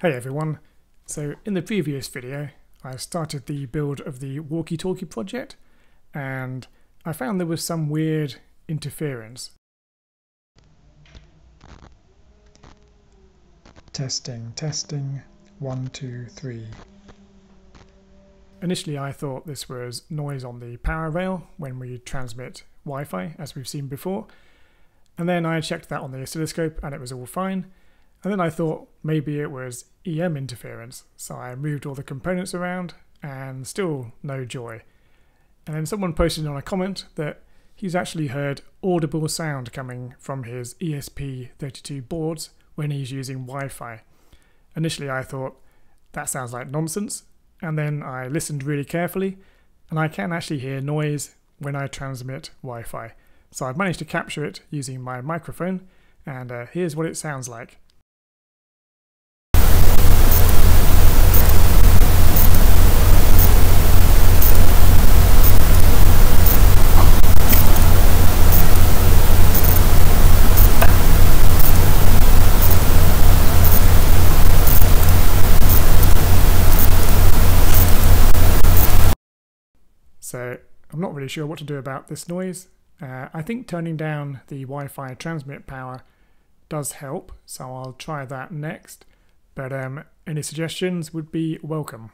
Hey everyone, so in the previous video I started the build of the walkie-talkie project and I found there was some weird interference. Testing, testing, 1, 2, 3. Initially I thought this was noise on the power rail when we transmit Wi-Fi as we've seen before, and then I checked that on the oscilloscope and it was all fine. And then I thought maybe it was EM interference, so I moved all the components around and still no joy. And then someone posted on a comment that he's actually heard audible sound coming from his ESP32 boards when he's using Wi-Fi. Initially I thought that sounds like nonsense, and then I listened really carefully and I can actually hear noise when I transmit Wi-Fi. So I've managed to capture it using my microphone and here's what it sounds like. So I'm not really sure what to do about this noise. I think turning down the Wi-Fi transmit power does help, so I'll try that next, but any suggestions would be welcome.